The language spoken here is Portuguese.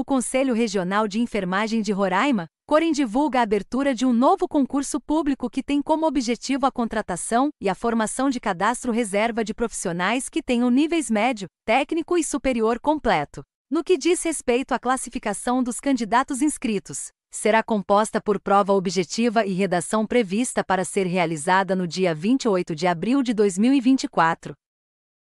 O Conselho Regional de Enfermagem de Roraima, Coren, divulga a abertura de um novo concurso público que tem como objetivo a contratação e a formação de cadastro reserva de profissionais que tenham níveis médio, técnico e superior completo. No que diz respeito à classificação dos candidatos inscritos, será composta por prova objetiva e redação prevista para ser realizada no dia 28 de abril de 2024.